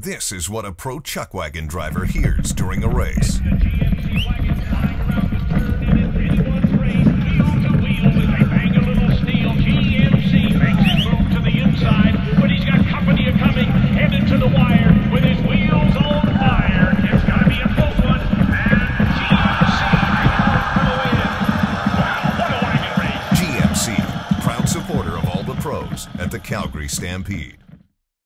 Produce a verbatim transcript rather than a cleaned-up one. This is what a pro chuck wagon driver hears during a race. Proud supporter of all the pros at the Calgary Stampede.